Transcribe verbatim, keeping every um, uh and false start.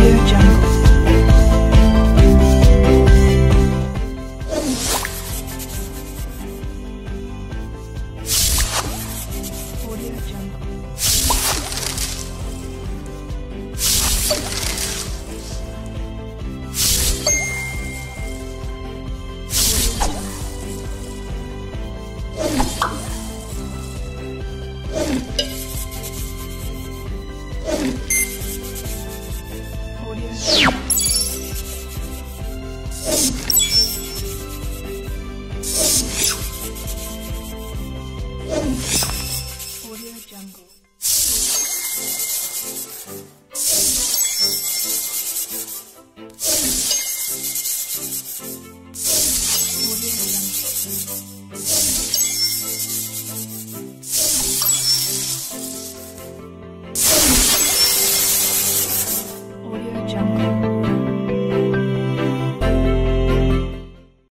Audio Jungle. Audio Jungle. Audio Jungle. Audio Jungle. Audio Jungle.